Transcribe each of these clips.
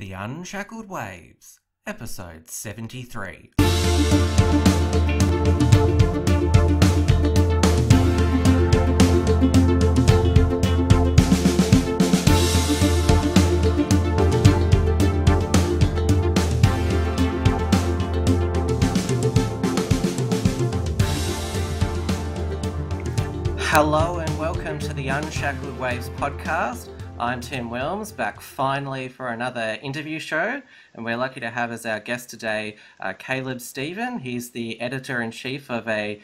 The Unshackled Waves, Episode 73. Hello and welcome to the Unshackled Waves podcast. I'm Tim Wilms, back finally for another interview show, and we're lucky to have as our guest today Caleb Stephen. He's the editor-in-chief of a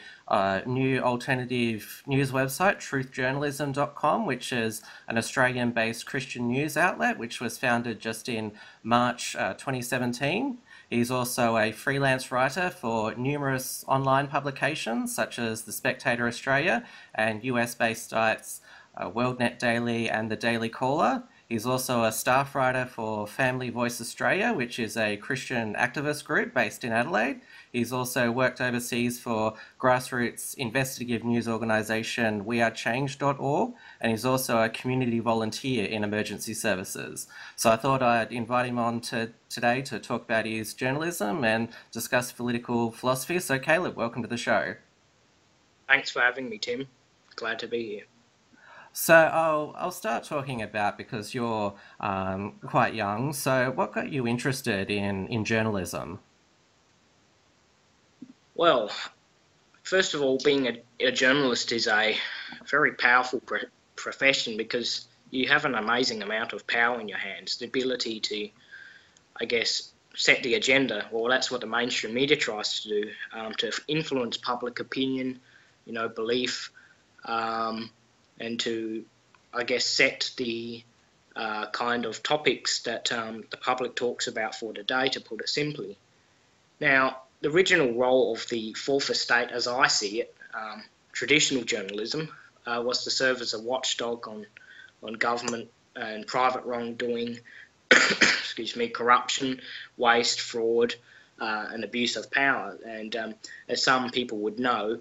new alternative news website, truthjournalism.com, which is an Australian-based Christian news outlet, which was founded just in March 2017. He's also a freelance writer for numerous online publications, such as The Spectator Australia and US-based sites World Net Daily and The Daily Caller. He's also a staff writer for Family Voice Australia, which is a Christian activist group based in Adelaide. He's also worked overseas for grassroots investigative news organisation wearechange.org, and he's also a community volunteer in emergency services. So I thought I'd invite him on today to talk about his journalism and discuss political philosophy. So Caleb, welcome to the show. Thanks for having me, Tim. Glad to be here. So I'll start talking about, because you're quite young, so what got you interested in journalism? Well, first of all, being a journalist is a very powerful profession because you have an amazing amount of power in your hands, the ability to, I guess, set the agenda. Well, that's what the mainstream media tries to do, to influence public opinion, you know, belief, and to, I guess, set the kind of topics that the public talks about for the day, to put it simply. Now, the original role of the fourth estate, as I see it, traditional journalism, was to serve as a watchdog on government and private wrongdoing, excuse me, corruption, waste, fraud, and abuse of power. And as some people would know,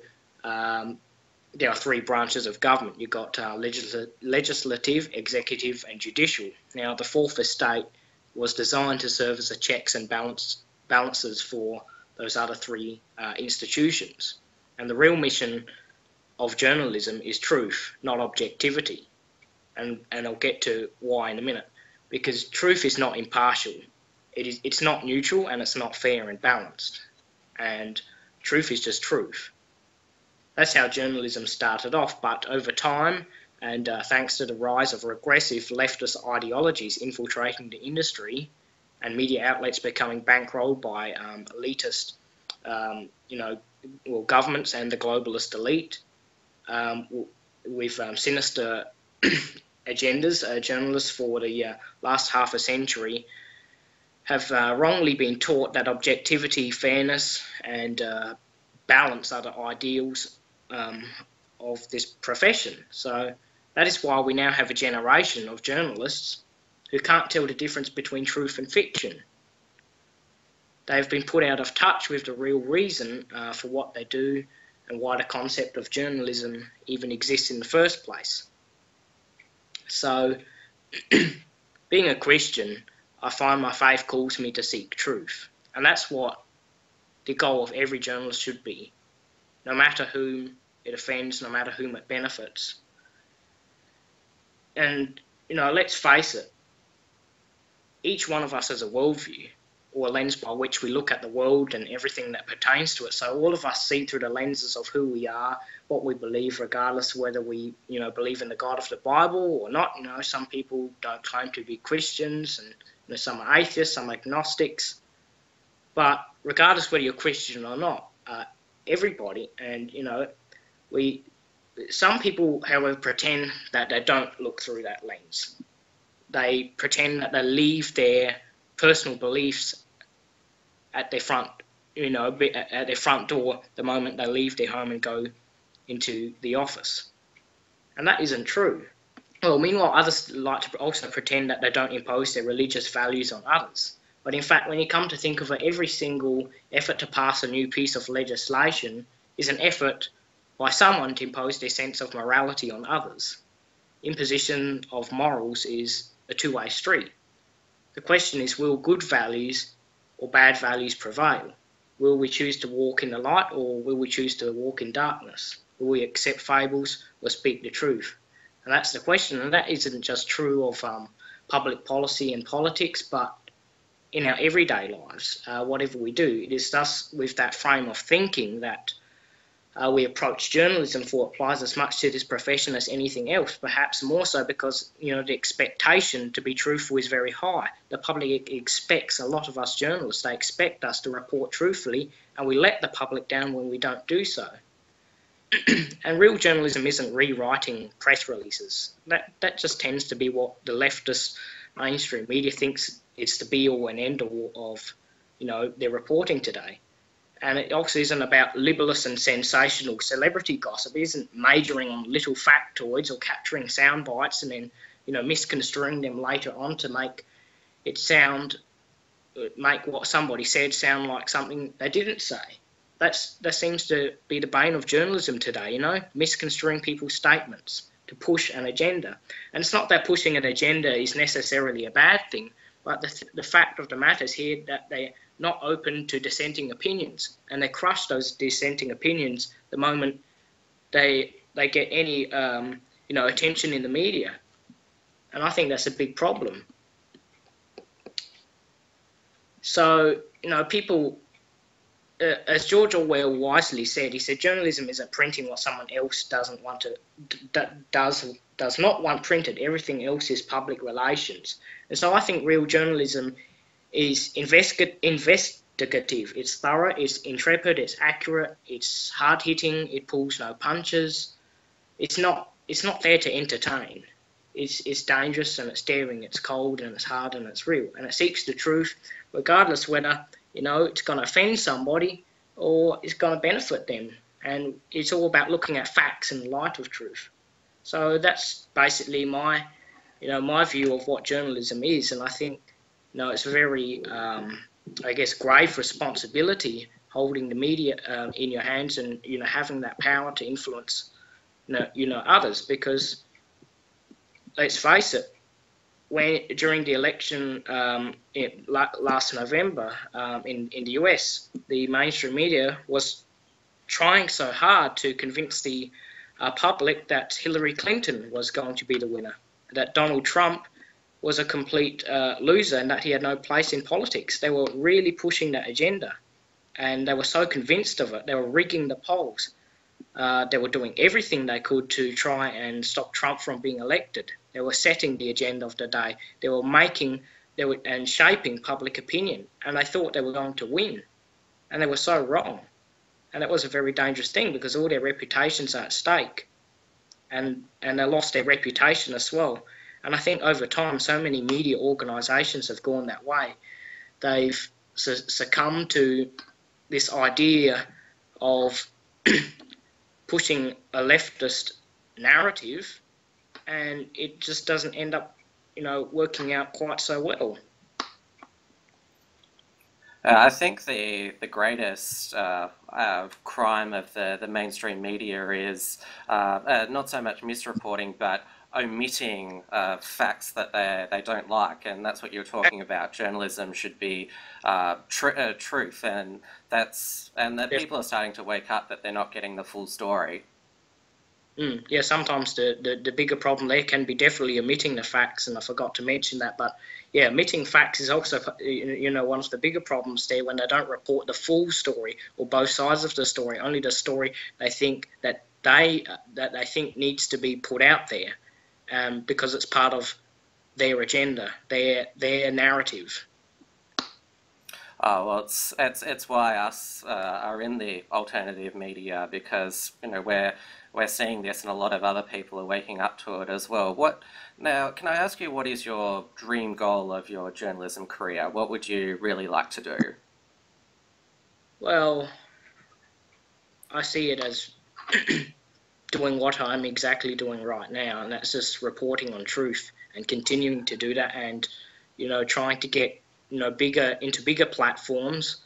there are three branches of government. You've got legislative, executive and judicial. Now, the fourth estate was designed to serve as a checks and balances for those other three institutions. And the real mission of journalism is truth, not objectivity. And I'll get to why in a minute. Because truth is not impartial. It's not neutral, and it's not fair and balanced. And truth is just truth. That's how journalism started off, but over time, and thanks to the rise of regressive leftist ideologies infiltrating the industry and media outlets becoming bankrolled by elitist, governments and the globalist elite with sinister agendas, journalists for the last half a century have wrongly been taught that objectivity, fairness and balance are the ideals of this profession. So that is why we now have a generation of journalists who can't tell the difference between truth and fiction. They've been put out of touch with the real reason for what they do and why the concept of journalism even exists in the first place. So being a Christian, I find my faith calls me to seek truth, and that's what the goal of every journalist should be, no matter whom it offends, no matter whom it benefits. And, you know, let's face it, each one of us has a worldview, or a lens by which we look at the world and everything that pertains to it. So all of us see through the lenses of who we are, what we believe, regardless whether we, you know, believe in the God of the Bible or not. You know, some people don't claim to be Christians, and you know, some are atheists, some agnostics. But regardless whether you're Christian or not, everybody, and, you know, some people, however, pretend that they don't look through that lens. They pretend that they leave their personal beliefs at their front, you know, at their front door the moment they leave their home and go into the office. And that isn't true. Well, meanwhile, others like to also pretend that they don't impose their religious values on others. But in fact, when you come to think of it, every single effort to pass a new piece of legislation is an effort by someone to impose their sense of morality on others. Imposition of morals is a two-way street. The question is, will good values or bad values prevail? Will we choose to walk in the light, or will we choose to walk in darkness? Will we accept fables or speak the truth? And that's the question, and that isn't just true of public policy and politics, but in our everyday lives, whatever we do. It is thus with that frame of thinking that we approach journalism, for it applies as much to this profession as anything else, perhaps more so because, you know, the expectation to be truthful is very high. The public expects a lot of us journalists. They expect us to report truthfully, and we let the public down when we don't do so. And real journalism isn't rewriting press releases. That just tends to be what the leftist mainstream media thinks is the be-all and end-all of, you know, their reporting today. And it also isn't about libelous and sensational celebrity gossip. It isn't majoring on little factoids or capturing sound bites and then, you know, misconstruing them later on to make it sound, make what somebody said sound like something they didn't say. That seems to be the bane of journalism today, you know, misconstruing people's statements to push an agenda. And it's not that pushing an agenda is necessarily a bad thing, but the fact of the matter is here that they're not open to dissenting opinions, and they crush those dissenting opinions the moment they get any you know, attention in the media. And I think that's a big problem. So, you know, people, as George Orwell wisely said, he said journalism isn't printing what someone else doesn't want to does not want printed. Everything else is public relations. And so I think real journalism is investigative. It's thorough, it's intrepid, it's accurate, it's hard-hitting, it pulls no punches. It's not there to entertain. It's dangerous, and it's daring, it's cold, and it's hard, and it's real. And it seeks the truth regardless whether, you know, it's going to offend somebody or it's going to benefit them. And it's all about looking at facts in the light of truth. So that's basically my, you know, my view of what journalism is. And I think, you know, it's a very, I guess, grave responsibility holding the media in your hands and, you know, having that power to influence, you know, others. Because let's face it, during the election last November in the US, the mainstream media was trying so hard to convince the public that Hillary Clinton was going to be the winner, that Donald Trump was a complete loser and that he had no place in politics. They were really pushing that agenda, and they were so convinced of it. They were rigging the polls. They were doing everything they could to try and stop Trump from being elected. They were setting the agenda of the day. They were shaping public opinion, and they thought they were going to win, and they were so wrong. And that was a very dangerous thing, because all their reputations are at stake, and they lost their reputation as well. And I think over time, so many media organisations have gone that way. They've succumbed to this idea of pushing a leftist narrative, and it just doesn't end up, you know, working out quite so well. I think the greatest crime of the mainstream media is not so much misreporting, but omitting facts that they don't like. And that's what you're talking about. Journalism should be truth, and that people are starting to wake up that they're not getting the full story. Yeah, sometimes the bigger problem there can be definitely omitting the facts, and I forgot to mention that. But yeah, omitting facts is also, you know, one of the bigger problems there, when they don't report the full story or both sides of the story, only the story they think that they think needs to be put out there, because it's part of their agenda, their narrative. Oh, well, it's why us are in the alternative media, because, you know, we're seeing this, and a lot of other people are waking up to it as well. Now, can I ask you, what is your dream goal of your journalism career? What would you really like to do? Well, I see it as doing what I'm exactly doing right now, and that's just reporting on truth and continuing to do that, and, you know, trying to get, you know, into bigger platforms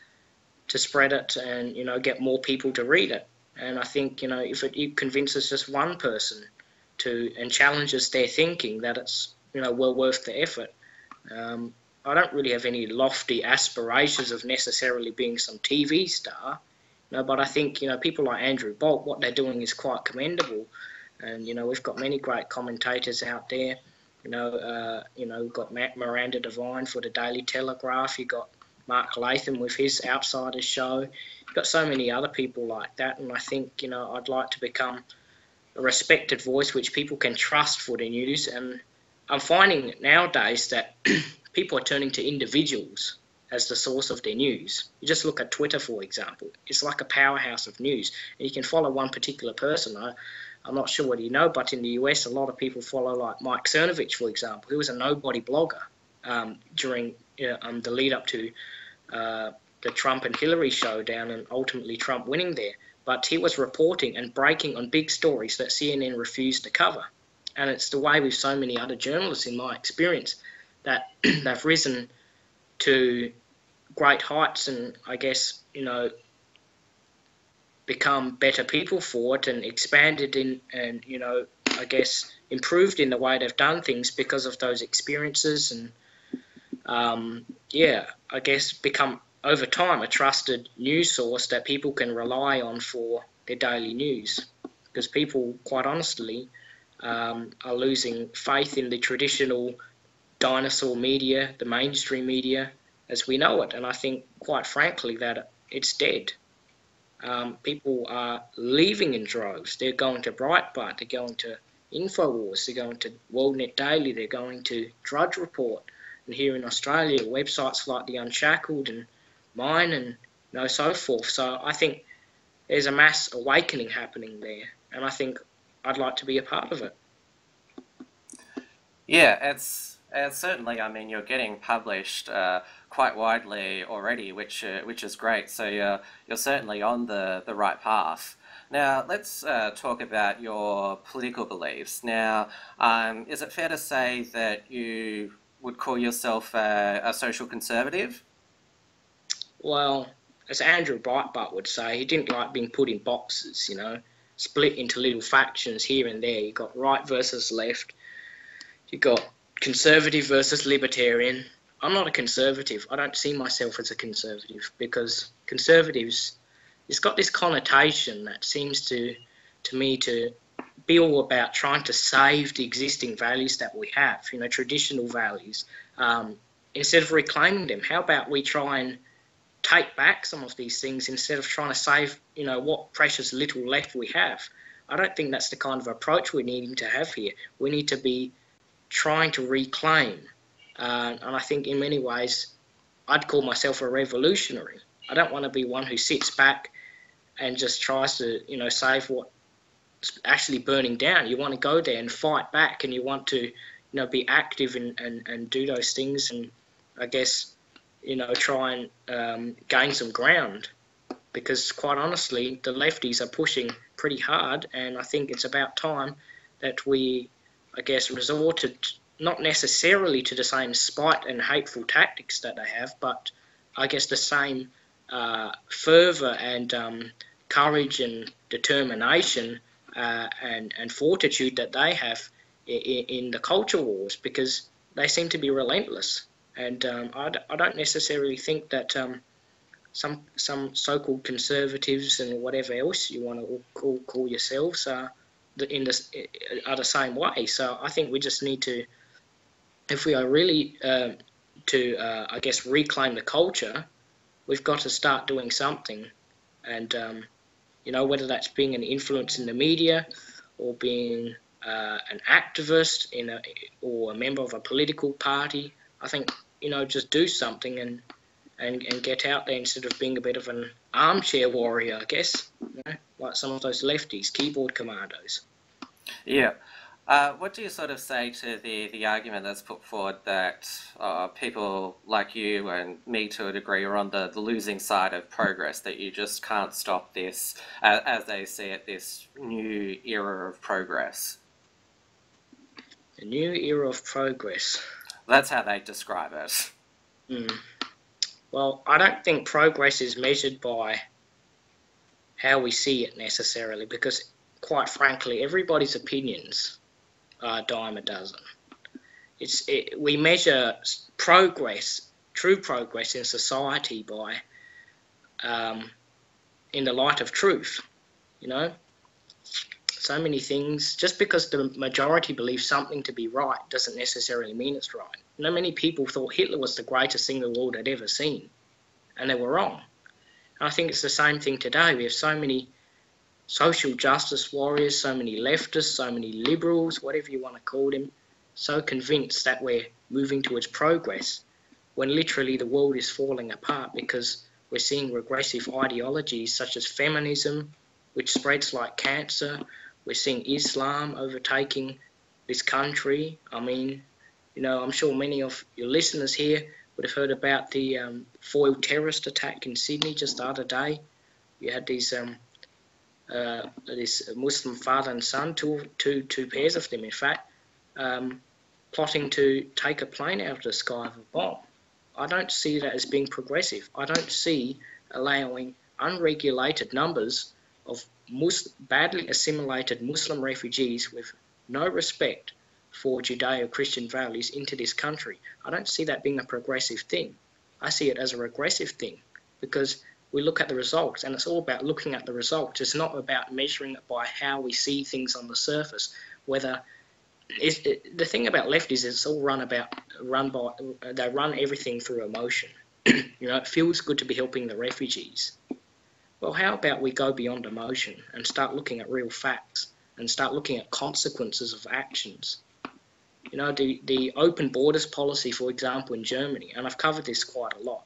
to spread it, and, you know, get more people to read it. And I think, you know, if it convinces just one person and challenges their thinking, that it's, you know, well worth the effort. I don't really have any lofty aspirations of necessarily being some TV star, you know, but I think, you know, people like Andrew Bolt, what they're doing is quite commendable. And, you know, we've got many great commentators out there. You know, we've got Miranda Devine for the Daily Telegraph. You've got Mark Latham with his Outsiders show. You've got so many other people like that. And I think, you know, I'd like to become a respected voice which people can trust for their news. And I'm finding nowadays that people are turning to individuals as the source of their news. You just look at Twitter, for example. It's like a powerhouse of news. And you can follow one particular person. I'm not sure whether you know, but in the US, a lot of people follow like Mike Cernovich, for example, who was a nobody blogger during the lead up to the Trump and Hillary showdown and ultimately Trump winning there. But he was reporting and breaking on big stories that CNN refused to cover. And it's the way with so many other journalists, in my experience, that they've risen to great heights and, I guess, you know, become better people for it and expanded in and, you know, I guess improved in the way they've done things because of those experiences and, yeah, I guess become over time a trusted news source that people can rely on for their daily news, because people, quite honestly, are losing faith in the traditional dinosaur media, the mainstream media as we know it. And I think, quite frankly, that it's dead. People are leaving in droves. They're going to Breitbart, they're going to Infowars, they're going to World Net Daily, they're going to Drudge Report. And here in Australia, websites like The Unshackled and Mine and, you know, so forth. So I think there's a mass awakening happening there, and I think I'd like to be a part of it. Yeah, it's certainly, I mean, you're getting published quite widely already, which is great. So you're certainly on the right path. Now let's talk about your political beliefs. Now, is it fair to say that you would call yourself a social conservative? Well, as Andrew Breitbart would say, he didn't like being put in boxes, you know, split into little factions here and there. You got right versus left. You got conservative versus libertarian. I'm not a conservative. I don't see myself as a conservative, because conservatives, it's got this connotation that seems to me to be all about trying to save the existing values that we have, you know, traditional values, instead of reclaiming them. How about we try and take back some of these things instead of trying to save, you know, what precious little left we have? I don't think that's the kind of approach we're needing to have here. We need to be trying to reclaim. And I think in many ways, I'd call myself a revolutionary. I don't want to be one who sits back and just tries to, you know, save what's actually burning down. You want to go there and fight back, and you want to, you know, be active and do those things, and I guess, you know, try and gain some ground, because quite honestly, the lefties are pushing pretty hard, and I think it's about time that we, I guess, resorted not necessarily to the same spite and hateful tactics that they have, but I guess the same fervour and courage and determination and fortitude that they have in the culture wars, because they seem to be relentless. And I don't necessarily think that some so-called conservatives and whatever else you want to call yourselves are the same way. So I think we just need to, if we are really I guess, reclaim the culture, we've got to start doing something. And, you know, whether that's being an influence in the media or being an activist or a member of a political party, I think, you know, just do something and get out there instead of being a bit of an armchair warrior, I guess, you know, like some of those lefties, keyboard commandos. Yeah. What do you sort of say to the argument that's put forward that people like you and me to a degree are on the losing side of progress, that you just can't stop this, as they see it, this new era of progress? The new era of progress. That's how they describe it. Mm. Well, I don't think progress is measured by how we see it necessarily, because, quite frankly, everybody's opinions are a dime a dozen. we measure progress, true progress in society by, in the light of truth, you know. So many things, just because the majority believes something to be right doesn't necessarily mean it's right. You know, many people thought Hitler was the greatest thing the world had ever seen, and they were wrong. And I think it's the same thing today. We have so many social justice warriors, so many leftists, so many liberals, whatever you want to call them, so convinced that we're moving towards progress, when literally the world is falling apart because we're seeing regressive ideologies such as feminism, which spreads like cancer. We're seeing Islam overtaking this country. I mean, you know, I'm sure many of your listeners here would have heard about the foiled terrorist attack in Sydney just the other day. You had these this Muslim father and son, two pairs of them, in fact, plotting to take a plane out of the sky with a bomb. I don't see that as being progressive. I don't see allowing unregulated numbers of badly assimilated Muslim refugees with no respect for Judeo-Christian values into this country. I don't see that being a progressive thing. I see it as a regressive thing, because we look at the results, and it's all about looking at the results. It's not about measuring it by how we see things on the surface. Whether the thing about lefties is it's all they run everything through emotion. You know, it feels good to be helping the refugees. Well, how about we go beyond emotion and start looking at real facts and start looking at consequences of actions? You know, the open borders policy, for example, in Germany, and I've covered this quite a lot,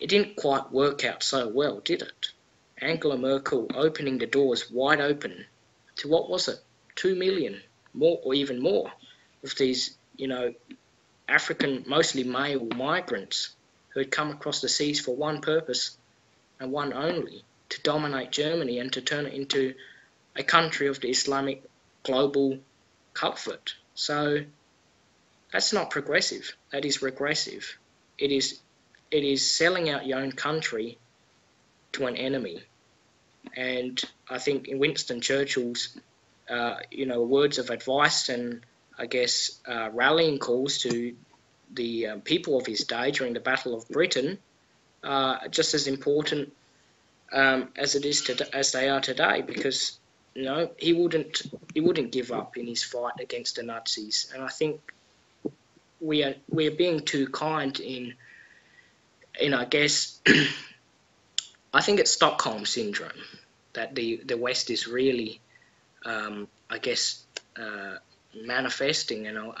it didn't quite work out so well, did it? Angela Merkel opening the doors wide open to, what was it, 2 million, more or even more, of these, you know, African, mostly male migrants who had come across the seas for one purpose, and one only, to dominate Germany and to turn it into a country of the Islamic global comfort. So that's not progressive, that is regressive. It is selling out your own country to an enemy. And I think in Winston Churchill's you know, words of advice and I guess rallying calls to the people of his day during the Battle of Britain, just as important as it is as they are today, because, you know, he wouldn't give up in his fight against the Nazis. And I think we are being too kind in I guess I think it's Stockholm syndrome that the West is really I guess manifesting and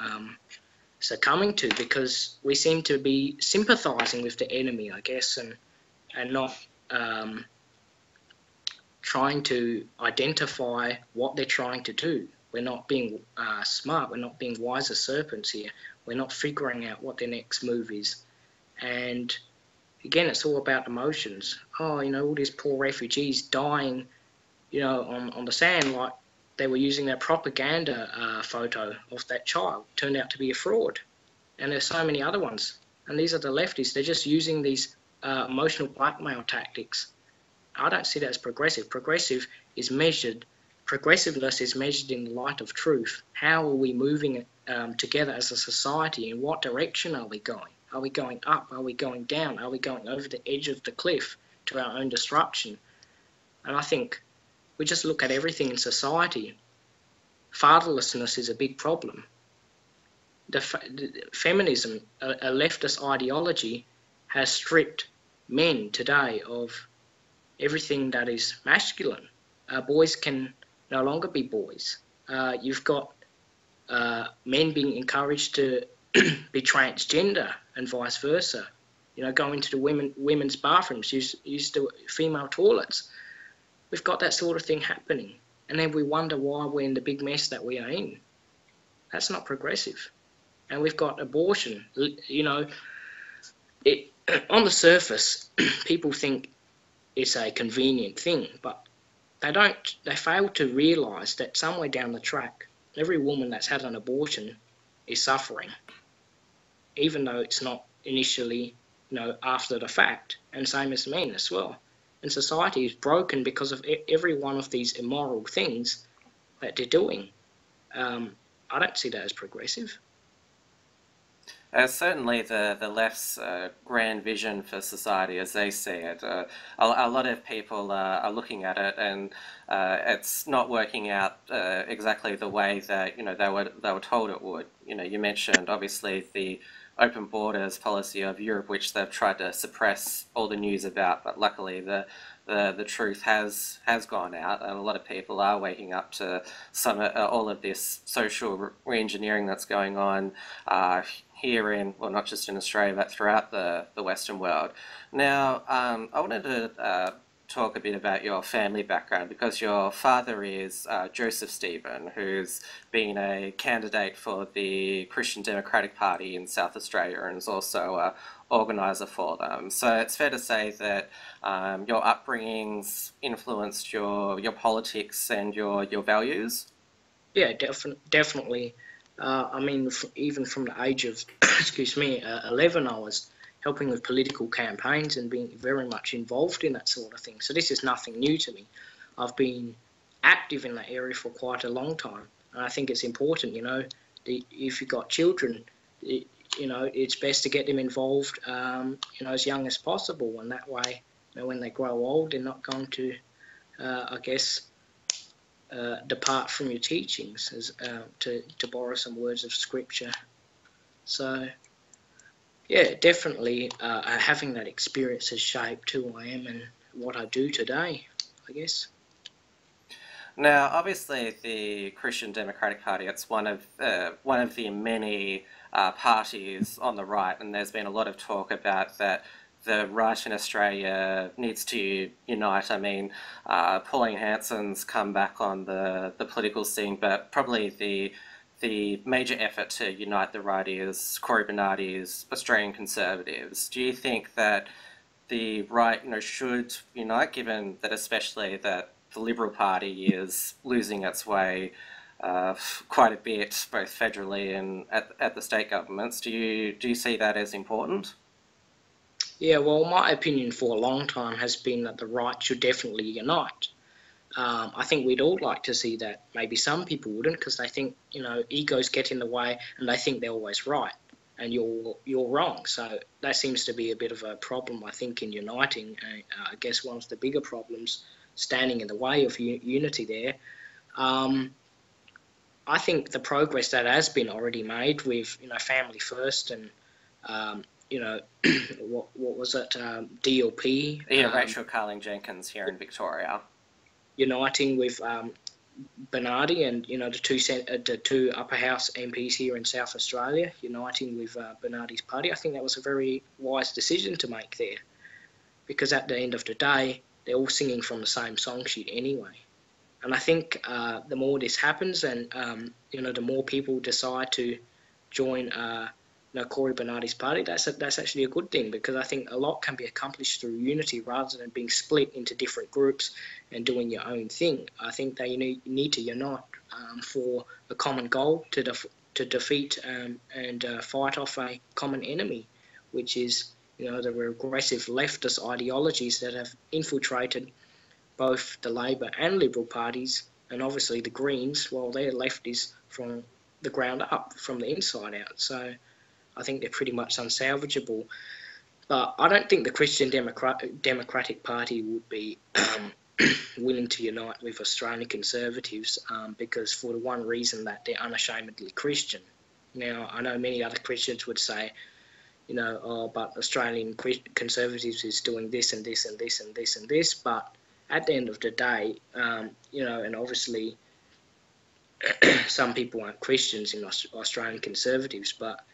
succumbing to, because we seem to be sympathizing with the enemy, I guess, and not trying to identify what they're trying to do. We're not being smart, we're not being wise as serpents here, we're not figuring out what their next move is. And again, it's all about emotions. Oh, you know, all these poor refugees dying, you know, on the sand, like they were using their propaganda photo of that child, turned out to be a fraud. And there's so many other ones. And these are the lefties, they're just using these emotional blackmail tactics. I don't see that as progressive. Progressiveness is measured in the light of truth. How are we moving together as a society? In what direction are we going? Are we going up? Are we going down? Are we going over the edge of the cliff to our own destruction? And I think we just look at everything in society. Fatherlessness is a big problem. Feminism, a leftist ideology, has stripped men today of everything that is masculine. Boys can no longer be boys. You've got men being encouraged to be transgender and vice versa. You know, go into the women's bathrooms, use the female toilets. We've got that sort of thing happening, and then we wonder why we're in the big mess that we are in. That's not progressive. And we've got abortion. You know, on the surface, people think it's a convenient thing, but they don't. They fail to realise that somewhere down the track, every woman that's had an abortion is suffering, even though it's not initially, you know, after the fact. And same as men as well. And society is broken because of every one of these immoral things that they're doing. I don't see that as progressive. Certainly the left's grand vision for society as they see it. A lot of people are looking at it, and it's not working out exactly the way that they were told it would. You mentioned obviously the open borders policy of Europe, which they've tried to suppress all the news about, but luckily the truth has gone out, and a lot of people are waking up to some all of this social reengineering that's going on here in, well, not just in Australia, but throughout the Western world. Now, I wanted to talk a bit about your family background, because your father is Joseph Stephen, who's been a candidate for the Christian Democratic Party in South Australia and is also an organiser for them. So it's fair to say that your upbringings influenced your politics and your values? Yeah, definitely. I mean, even from the age of, excuse me, 11, I was helping with political campaigns and being very much involved in that sort of thing. So this is nothing new to me. I've been active in that area for quite a long time, and I think it's important, if you've got children, it's best to get them involved, as young as possible, and that way, when they grow old, they're not going to, depart from your teachings, as to borrow some words of scripture. So yeah, definitely having that experience has shaped who I am and what I do today, I guess. Now, obviously, the Christian Democratic Party, it's one of the many parties on the right, and there's been a lot of talk about that. The right in Australia needs to unite. I mean, Pauline Hanson's come back on the political scene, but probably the major effort to unite the right is Cory Bernardi's Australian Conservatives. Do you think that the right should unite, given that especially that the Liberal Party is losing its way quite a bit, both federally and at the state governments? Do you see that as important? Yeah, well, my opinion for a long time has been that the right should definitely unite. I think we'd all like to see that. Maybe some people wouldn't, because they think, egos get in the way and they think they're always right and you're wrong. So that seems to be a bit of a problem, I think, in uniting. I guess one of the bigger problems standing in the way of unity there. I think the progress that has been already made with, Family First and... what was it, DLP? Yeah, Rachel Carling-Jenkins here in Victoria. Uniting with Bernardi and, the two upper house MPs here in South Australia, uniting with Bernardi's party. I think that was a very wise decision to make there, because at the end of the day, they're all singing from the same song sheet anyway. And I think the more this happens and, the more people decide to join... Cory Bernardi's party, that's actually a good thing, because I think a lot can be accomplished through unity rather than being split into different groups and doing your own thing. I think that you need to unite for a common goal to defeat and fight off a common enemy, which is the regressive leftist ideologies that have infiltrated both the Labor and Liberal parties, and obviously the Greens, while their left is from the ground up, from the inside out. So I think they're pretty much unsalvageable. But I don't think the Christian Democratic Party would be willing to unite with Australian Conservatives because for the one reason that they're unashamedly Christian. Now, I know many other Christians would say, oh, but Australian Conservatives is doing this and this and this and this and this. But at the end of the day, and obviously some people aren't Christians in Australian Conservatives, but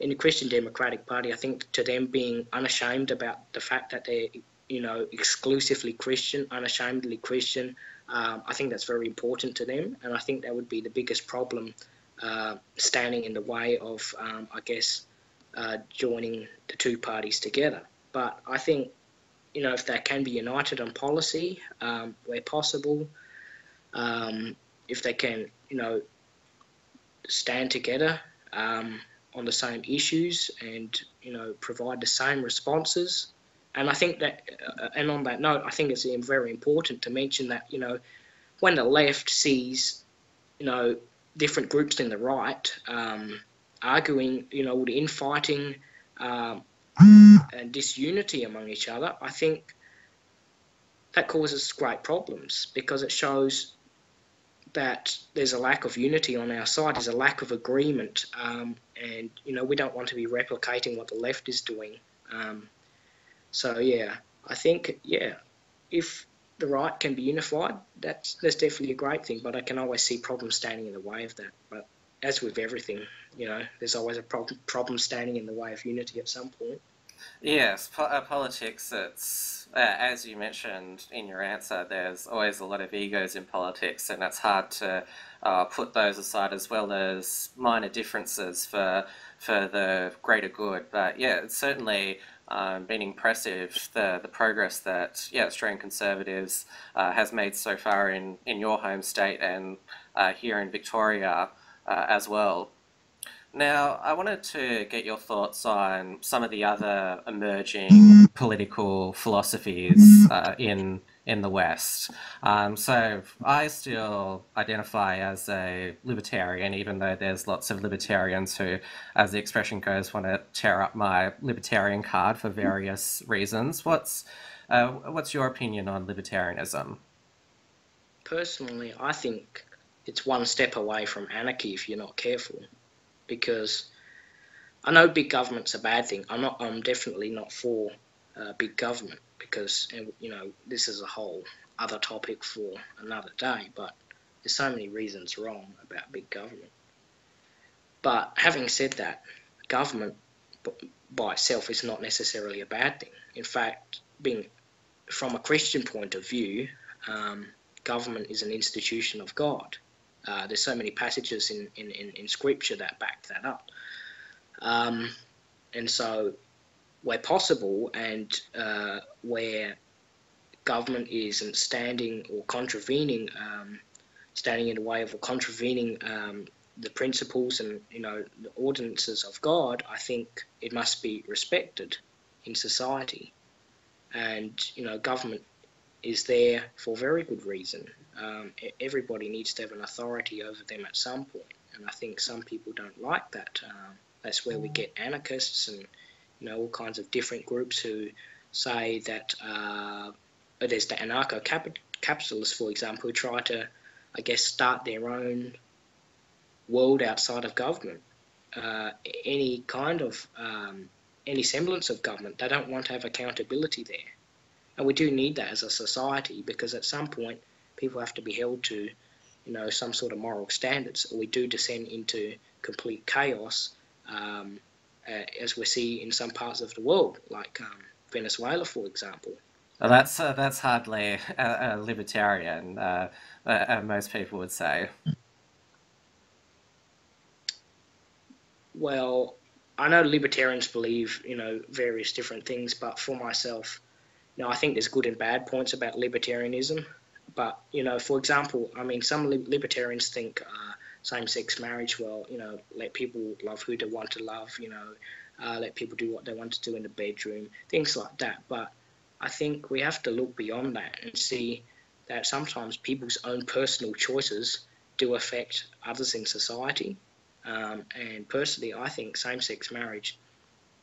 in the Christian Democratic Party, I think to them being unashamed about the fact that they're, exclusively Christian, unashamedly Christian, I think that's very important to them. And I think that would be the biggest problem standing in the way of, joining the two parties together. But I think, if they can be united on policy where possible, if they can, stand together, on the same issues and provide the same responses. And I think that and on that note, I think it's very important to mention that when the left sees different groups than the right arguing, with infighting and disunity among each other, I think that causes great problems, because it shows that there's a lack of unity on our side, there's a lack of agreement, and we don't want to be replicating what the left is doing. So yeah, I think if the right can be unified, that's definitely a great thing. But I can always see problems standing in the way of that. But as with everything, there's always a problem standing in the way of unity at some point. Yes, politics, it's, as you mentioned in your answer, there's always a lot of egos in politics, and it's hard to put those aside, as well as minor differences for the greater good. But yeah, it's certainly been impressive, the progress that Australian Conservatives has made so far in your home state, and here in Victoria as well. Now, I wanted to get your thoughts on some of the other emerging political philosophies in the West. So I still identify as a libertarian, even though there's lots of libertarians who, as the expression goes, want to tear up my libertarian card for various reasons. What's your opinion on libertarianism? Personally, I think it's one step away from anarchy if you're not careful. Because I know big government's a bad thing. I'm definitely not for big government, because this is a whole other topic for another day. But there's so many reasons wrong about big government. But having said that, government by itself is not necessarily a bad thing. In fact, being from a Christian point of view, government is an institution of God. There's so many passages in Scripture that back that up. And so where possible and where government isn't standing or contravening, standing in the way of or contravening the principles and, the ordinances of God, I think it must be respected in society. And, government is there for very good reason. Everybody needs to have an authority over them at some point, and I think some people don't like that. That's where we get anarchists and all kinds of different groups who say that there's the anarcho-capitalists, for example, who try to, start their own world outside of government. Any kind of any semblance of government, they don't want to have accountability there, and we do need that as a society, because at some point people have to be held to, some sort of moral standards, or we do descend into complete chaos, as we see in some parts of the world, like Venezuela, for example. Well, that's hardly a libertarian, most people would say. Well, I know libertarians believe, various different things, but for myself, I think there's good and bad points about libertarianism. But, for example, some libertarians think same-sex marriage, well, let people love who they want to love, let people do what they want to do in the bedroom, things like that. But I think we have to look beyond that and see that sometimes people's own personal choices do affect others in society. And personally, I think same-sex marriage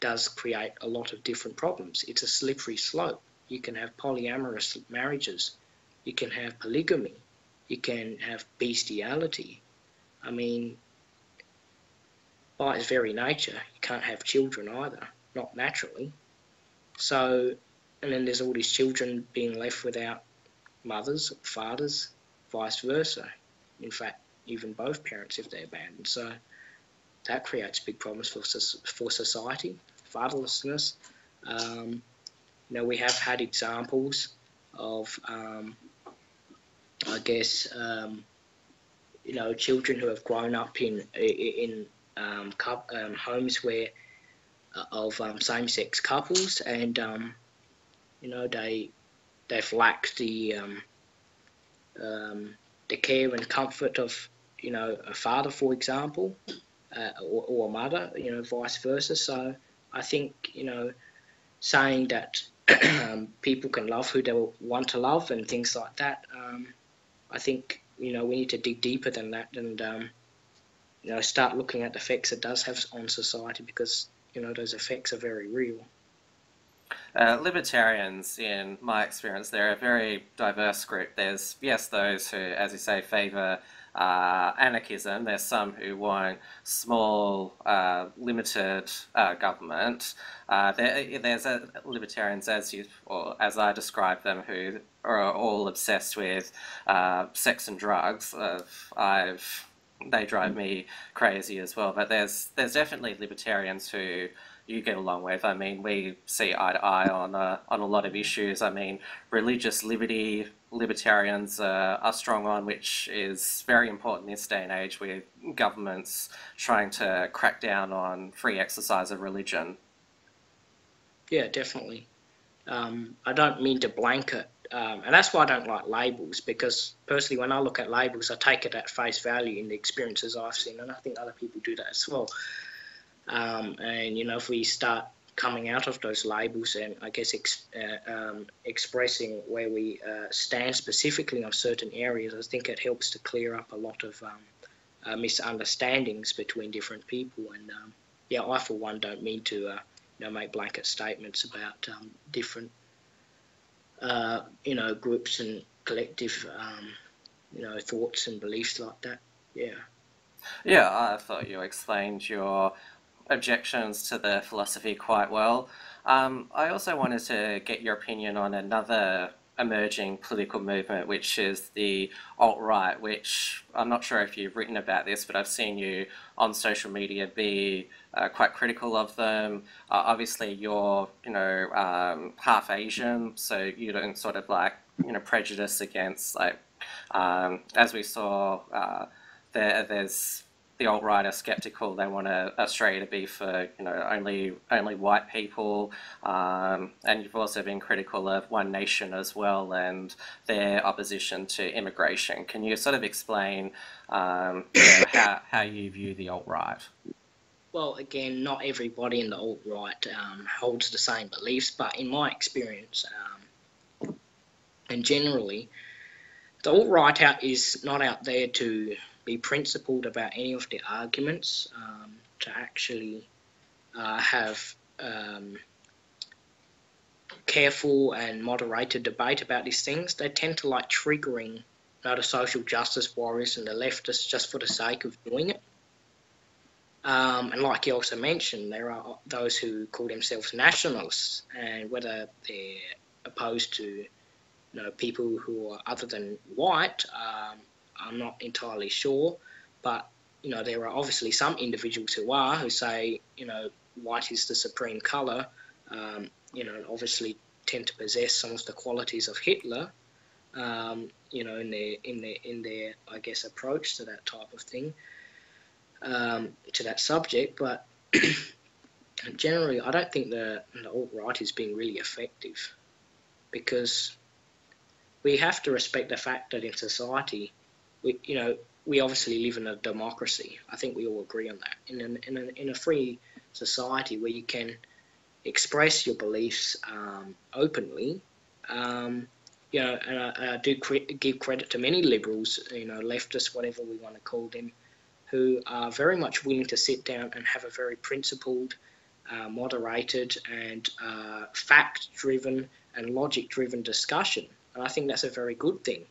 does create a lot of different problems. It's a slippery slope. You can have polyamorous marriages. You can have polygamy, you can have bestiality. By its very nature, you can't have children either, not naturally. So, and then there's all these children being left without mothers or fathers, vice versa. In fact, even both parents if they're abandoned. So that creates big problems for society, fatherlessness. We have had examples of children who have grown up in homes where of same-sex couples, and they've lacked the care and comfort of a father, for example, or a mother, vice versa. So I think saying that people can love who they want to love and things like that, I think we need to dig deeper than that and you know, start looking at the effects it does have on society, because, you know, those effects are very real. Libertarians, in my experience, they're a very diverse group. There's, yes, those who, as you say, favour anarchism. There's some who want small, limited government. There's libertarians, as I describe them, who are all obsessed with sex and drugs. They drive me crazy as well. But there's definitely libertarians who you get along with. I mean, we see eye to eye on a lot of issues. I mean, religious liberty, libertarians are strong on, which is very important in this day and age with governments trying to crack down on free exercise of religion. Yeah, definitely. I don't mean to blanket, and that's why I don't like labels, because personally when I look at labels, I take it at face value in the experiences I've seen, and I think other people do that as well. And, you know, if we start coming out of those labels and, I guess, expressing where we stand specifically on certain areas, I think it helps to clear up a lot of misunderstandings between different people. And, yeah, I, for one, don't mean to, you know, make blanket statements about different, you know, groups and collective, you know, thoughts and beliefs like that, yeah. Yeah, I thought you explained your objections to the philosophy quite well. I also wanted to get your opinion on another emerging political movement, which is the alt-right, which I'm not sure if you've written about this, but I've seen you on social media be quite critical of them. Obviously you're, you know, half Asian, so you don't sort of, like, you know, prejudice against, like, as we saw, there's the alt-right are sceptical. They want Australia to be for, you know, only white people, and you've also been critical of One Nation as well and their opposition to immigration. Can you sort of explain you know, how you view the alt-right? Well, again, not everybody in the alt-right holds the same beliefs, but in my experience, and generally, the alt-right is not out there to be principled about any of the arguments, to actually have careful and moderated debate about these things. They tend to like triggering, you know, the social justice warriors and the leftists just for the sake of doing it. And like you also mentioned, there are those who call themselves nationalists, and whether they're opposed to, you know, people who are other than white, I'm not entirely sure, but, you know, there are obviously some individuals who say, you know, white is the supreme colour, you know, and obviously tend to possess some of the qualities of Hitler, you know, in their I guess, approach to that type of thing, to that subject. But generally, I don't think the alt-right is being really effective, because we have to respect the fact that in society, we obviously live in a democracy. I think we all agree on that. In a free society where you can express your beliefs openly, you know, and I do give credit to many liberals, you know, leftists, whatever we want to call them, who are very much willing to sit down and have a very principled, moderated, and fact-driven and logic-driven discussion. And I think that's a very good thing.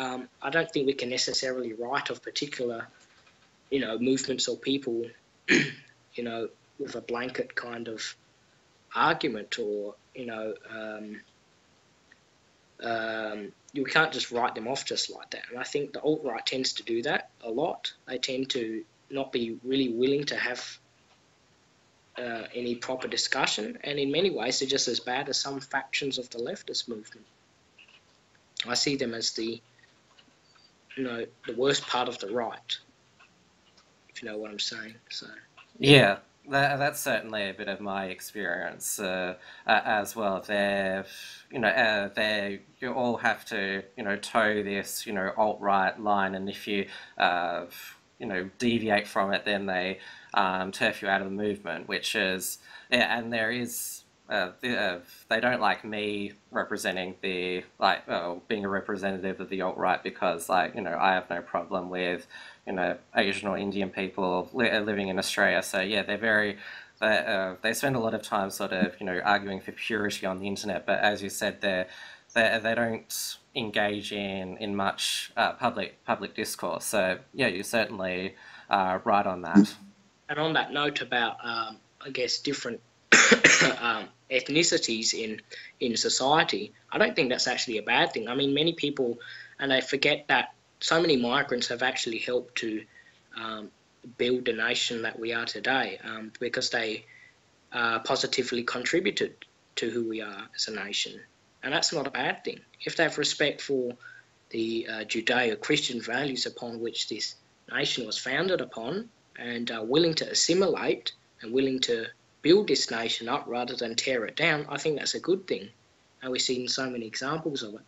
I don't think we can necessarily write off particular, you know, movements or people, you know, with a blanket kind of argument, or, you know, you can't just write them off just like that. And I think the alt-right tends to do that a lot. They tend to not be really willing to have any proper discussion, and in many ways they're just as bad as some factions of the leftist movement. I see them as the, you know, the worst part of the right, if you know what I'm saying. So yeah, that's certainly a bit of my experience as well. You all have to, you know, toe this, you know, alt-right line, and if you you know, deviate from it, then they turf you out of the movement, which is, yeah, and there is they don't like me representing the, being a representative of the alt-right because, I have no problem with, Asian or Indian people living in Australia. So, yeah, they're very, they spend a lot of time sort of, arguing for purity on the internet. But as you said, they don't engage in much public discourse. So, yeah, you're certainly right on that. And on that note about, I guess, different ethnicities in society, I don't think that's actually a bad thing. I mean, many people, and they forget that so many migrants have actually helped to build the nation that we are today, because they positively contributed to who we are as a nation. And that's not a bad thing. If they have respect for the Judeo-Christian values upon which this nation was founded upon, and are willing to assimilate and willing to build this nation up rather than tear it down, I think that's a good thing. And we've seen so many examples of it.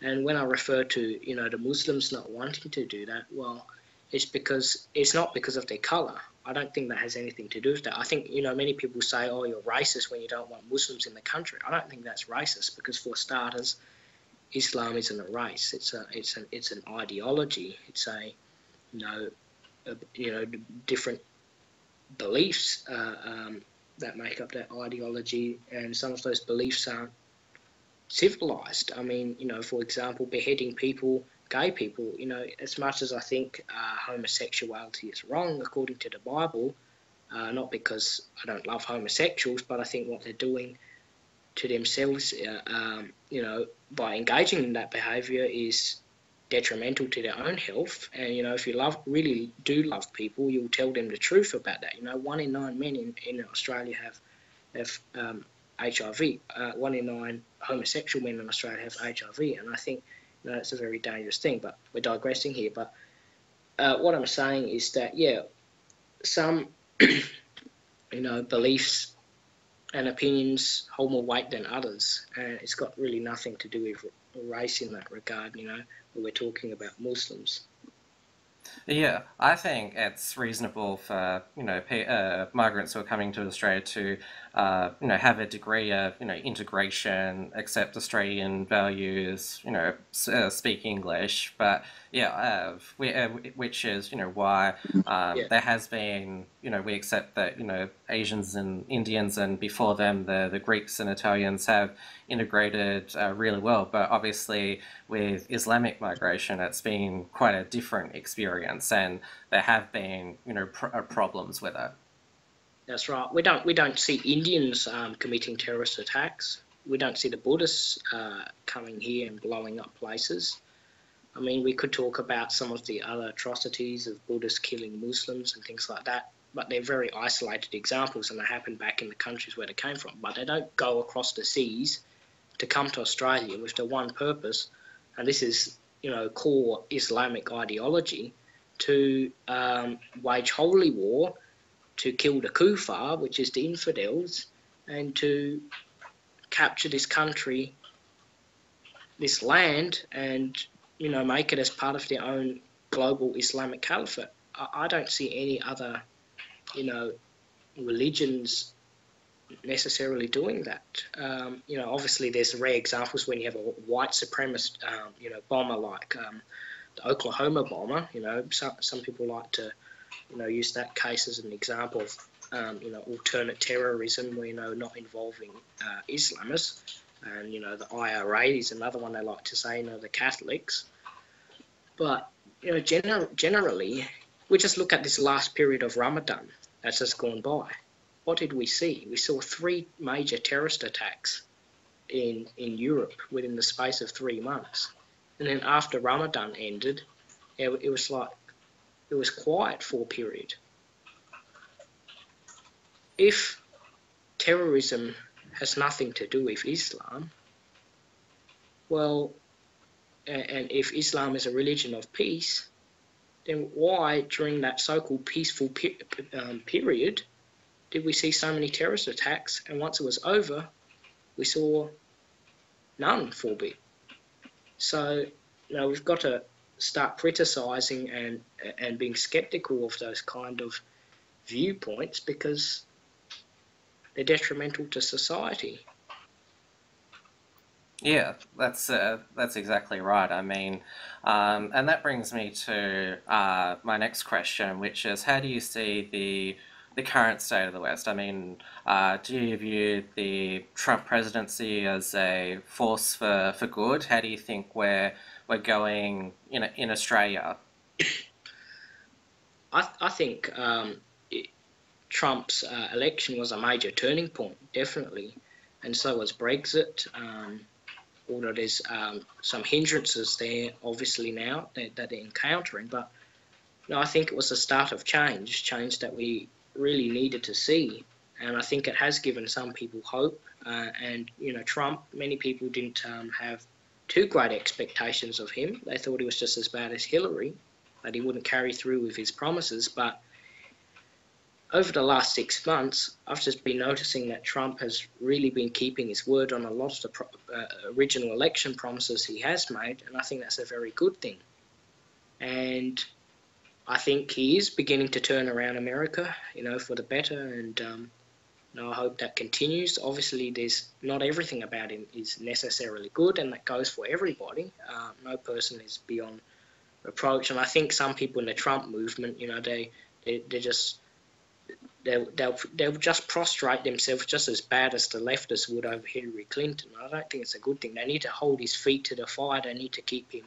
And when I refer to, the Muslims not wanting to do that, well, it's because it's not because of their colour. I don't think that has anything to do with that. I think, many people say, oh, you're racist when you don't want Muslims in the country. I don't think that's racist because, for starters, Islam isn't a race. It's an ideology. It's different beliefs that make up that ideology, and some of those beliefs aren't civilised. I mean, for example, beheading people, gay people, as much as I think homosexuality is wrong according to the Bible, not because I don't love homosexuals, but I think what they're doing to themselves, by engaging in that behaviour is detrimental to their own health. And, if you really do love people, you'll tell them the truth about that. 1 in 9 men in Australia have HIV. 1 in 9 homosexual men in Australia have HIV. And I think that's a very dangerous thing, but we're digressing here. But what I'm saying is that, yeah, some, beliefs and opinions hold more weight than others. And it's got really nothing to do with race in that regard, when we're talking about Muslims. Yeah, I think it's reasonable for, migrants who are coming to Australia to, have a degree of, integration, accept Australian values, speak English. But, yeah, which is, why there has been, we accept that, Asians and Indians and before them the Greeks and Italians have integrated really well. But obviously with Islamic migration, it's been quite a different experience, and there have been, problems with it. That's right. We don't see Indians committing terrorist attacks. We don't see the Buddhists coming here and blowing up places. I mean, we could talk about some of the other atrocities of Buddhists killing Muslims and things like that, but they're very isolated examples, and they happen back in the countries where they came from. But they don't go across the seas to come to Australia with the one purpose, and this is, core Islamic ideology, to wage holy war, to kill the kuffar, which is the infidels, and to capture this country, this land, and make it as part of their own global Islamic caliphate. I don't see any other, religions necessarily doing that. Obviously there's rare examples when you have a white supremacist, bomber like the Oklahoma bomber. Some people like to, use that case as an example of, alternate terrorism, not involving Islamists. And, the IRA is another one they like to say, the Catholics. But, generally, we just look at this last period of Ramadan that's just gone by. What did we see? We saw 3 major terrorist attacks in Europe within the space of 3 months. And then after Ramadan ended, it was like, it was quiet for a period. If terrorism has nothing to do with Islam, well, and if Islam is a religion of peace, then why during that so-called peaceful period did we see so many terrorist attacks, and once it was over, we saw none, forbid? So, we've got to start criticising and being sceptical of those kind of viewpoints, because they're detrimental to society. Yeah, that's exactly right. I mean, and that brings me to my next question, which is, how do you see the current state of the West? I mean, do you view the Trump presidency as a force for good? How do you think we're going in Australia? I think Trump's election was a major turning point, definitely, and so was Brexit. Although there's some hindrances there, obviously, now that they're encountering. But no, I think it was the start of change that we really needed to see. And I think it has given some people hope. And, you know, Trump, many people didn't have too great expectations of him. They thought he was just as bad as Hillary, that he wouldn't carry through with his promises. But over the last 6 months, I've just been noticing that Trump has really been keeping his word on a lot of the original election promises he has made, and I think that's a very good thing. And I think he is beginning to turn around America, for the better, and I hope that continues. Obviously, there's not everything about him is necessarily good, and that goes for everybody. No person is beyond reproach, and I think some people in the Trump movement, they'll just prostrate themselves just as bad as the leftists would over Hillary Clinton. I don't think it's a good thing. They need to hold his feet to the fire. They need to keep him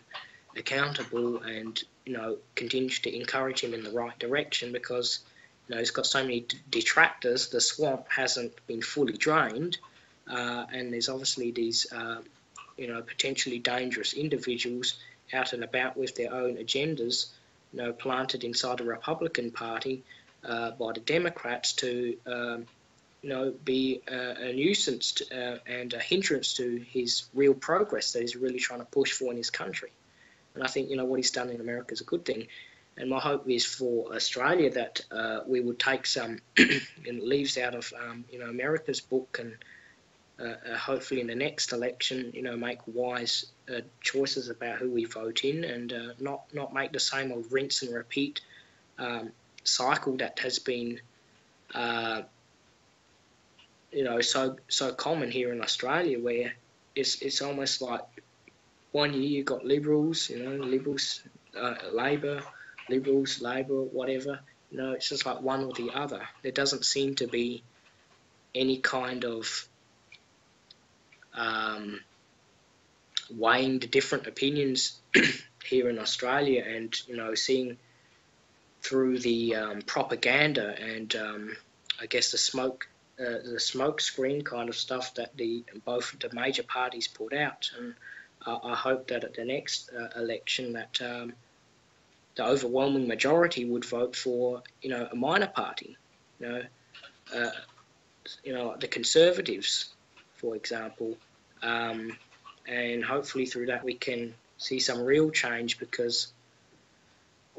accountable and, continue to encourage him in the right direction, because, he's got so many detractors. The swamp hasn't been fully drained, and there's obviously these, potentially dangerous individuals out and about with their own agendas, planted inside the Republican Party by the Democrats to, be a nuisance to, and a hindrance to his real progress that he's really trying to push for in his country. And I think, what he's done in America is a good thing. And my hope is for Australia that we will take some leaves out of, America's book, and hopefully in the next election, make wise choices about who we vote in, and not make the same old rinse and repeat cycle that has been, so common here in Australia, where it's almost like 1 year you got Liberals, Labor, whatever. It's just like one or the other. There doesn't seem to be any kind of weighing the different opinions here in Australia, and seeing through the propaganda and I guess the smoke screen kind of stuff that both the major parties put out. And I hope that at the next election that the overwhelming majority would vote for a minor party, the Conservatives, for example, and hopefully through that we can see some real change, because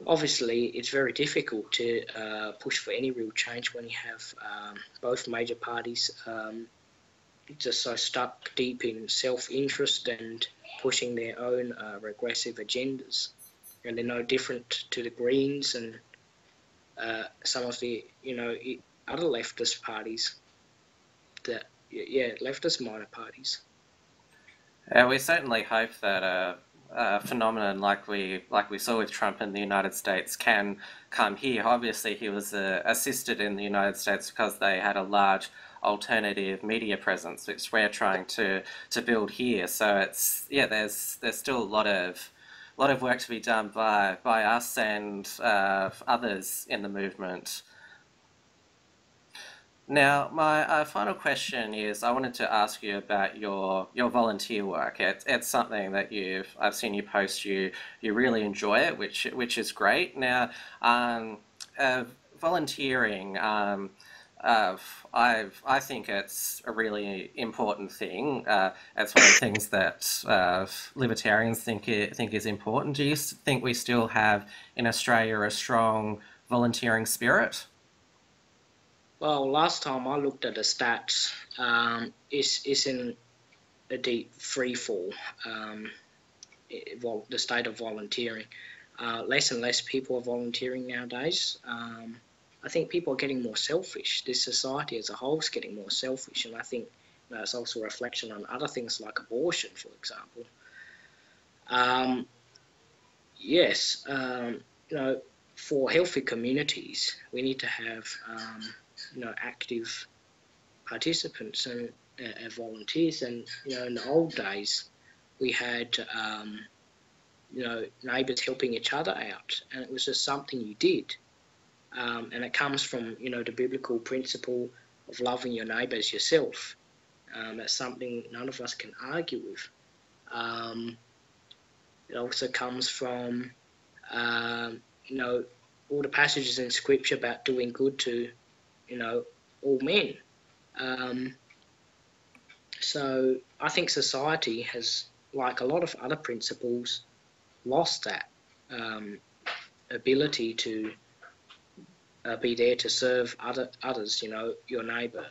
obviously it's very difficult to push for any real change when you have both major parties just so stuck deep in self-interest and pushing their own regressive agendas. And they're no different to the Greens and some of the, other leftist parties, leftist minor parties. Yeah, we certainly hope that a phenomenon like we saw with Trump in the United States can come here. Obviously, he was assisted in the United States because they had a large alternative media presence, which we're trying to build here. So it's there's still a lot of work to be done by us and others in the movement. Now, my final question is, I wanted to ask you about your volunteer work. It's something that I've seen you post. You really enjoy it, which is great. Now, volunteering, I think it's a really important thing. It's one of the things that libertarians think is important. Do you think we still have in Australia a strong volunteering spirit? Well, last time I looked at the stats, it's in a deep freefall, the state of volunteering. Less and less people are volunteering nowadays. I think people are getting more selfish. This society as a whole is getting more selfish, and I think it's also a reflection on other things like abortion, for example. For healthy communities, we need to have, active participants and volunteers. And, in the old days, we had, neighbours helping each other out, and it was just something you did. And it comes from, the biblical principle of loving your neighbour as yourself. That's something none of us can argue with. It also comes from, all the passages in Scripture about doing good to, all men. So I think society has, like a lot of other principles, lost that ability to be there to serve others, your neighbour,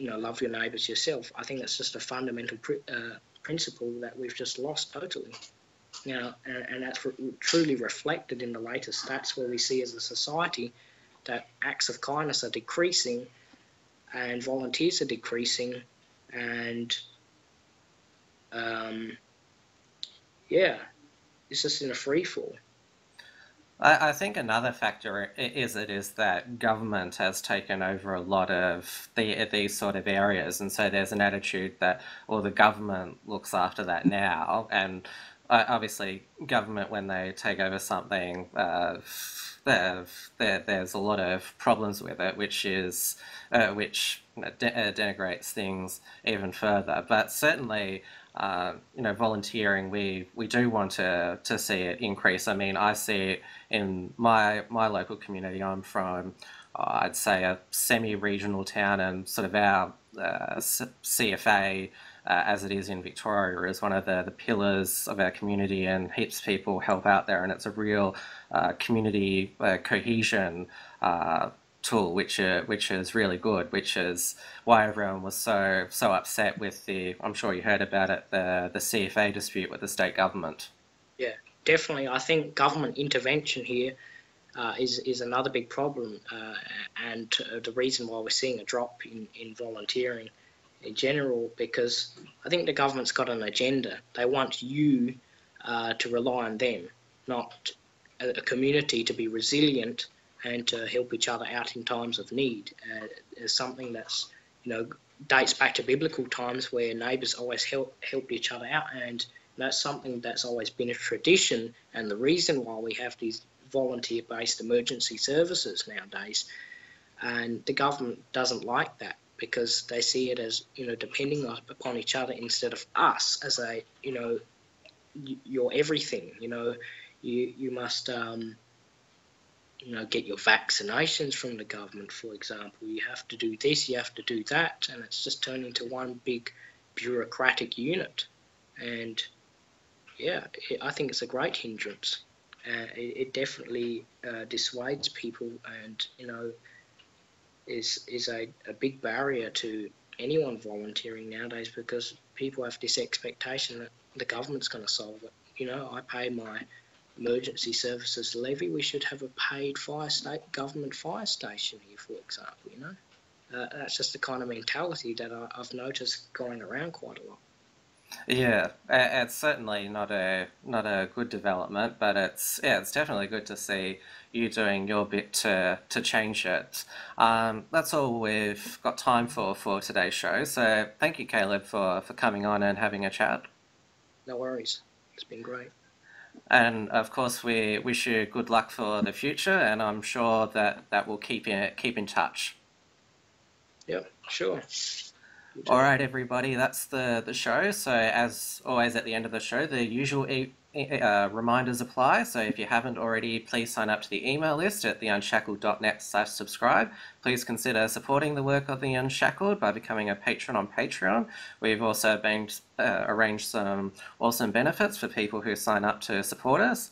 love your neighbours yourself. I think that's just a fundamental principle that we've just lost totally. And that's truly reflected in the latest stats, where we see as a society that acts of kindness are decreasing and volunteers are decreasing, and it's just in a free fall. I think another factor is that government has taken over a lot of these sort of areas, and so there's an attitude that, well, the government looks after that now, and obviously government, when they take over something, there's a lot of problems with it, which is denigrates things even further. But certainly, volunteering, we do want to see it increase. I mean, I see it in my local community. I'm from, I'd say, a semi-regional town, and sort of our CFA, as it is in Victoria, is one of the pillars of our community, and heaps of people help out there, and it's a real community cohesion tool, which is really good, which is why everyone was so upset with the, I'm sure you heard about it, the CFA dispute with the state government. Yeah, definitely. I think government intervention here is another big problem, and the reason why we're seeing a drop in volunteering in general, because I think the government's got an agenda. They want you to rely on them, not a community to be resilient and to help each other out in times of need. It's something that's, dates back to biblical times, where neighbours always helped each other out, and that's something that's always been a tradition, and the reason why we have these volunteer-based emergency services nowadays. And the government doesn't like that, because they see it as, depending upon each other instead of us as a, you're everything, you must... get your vaccinations from the government, for example. You have to do this, you have to do that, and it's just turned into one big bureaucratic unit. And, I think it's a great hindrance. It definitely dissuades people, and, is a big barrier to anyone volunteering nowadays, because people have this expectation that the government's going to solve it. I pay my emergency services levy, we should have a paid government fire station here, for example, That's just the kind of mentality that I've noticed going around quite a lot. Yeah, it's certainly not a good development, but it's definitely good to see you doing your bit to change it. That's all we've got time for today's show, so thank you, Caleb, for coming on and having a chat. No worries, it's been great. And of course, we wish you good luck for the future, and I'm sure that we'll keep in touch. Yep, sure. All right, everybody, that's the show. So as always, at the end of the show, the usual reminders apply. So if you haven't already, please sign up to the email list at theunshackled.net/subscribe. Please consider supporting the work of The Unshackled by becoming a patron on Patreon. We've also arranged some awesome benefits for people who sign up to support us.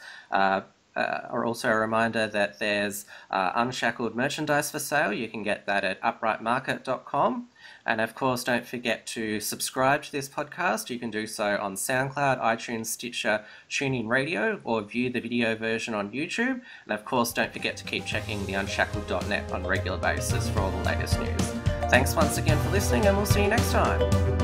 are also a reminder that there's Unshackled merchandise for sale. You can get that at uprightmarket.com. And of course, don't forget to subscribe to this podcast. You can do so on SoundCloud, iTunes, Stitcher, TuneIn Radio, or view the video version on YouTube. And of course, don't forget to keep checking theunshackled.net on a regular basis for all the latest news. Thanks once again for listening, and we'll see you next time.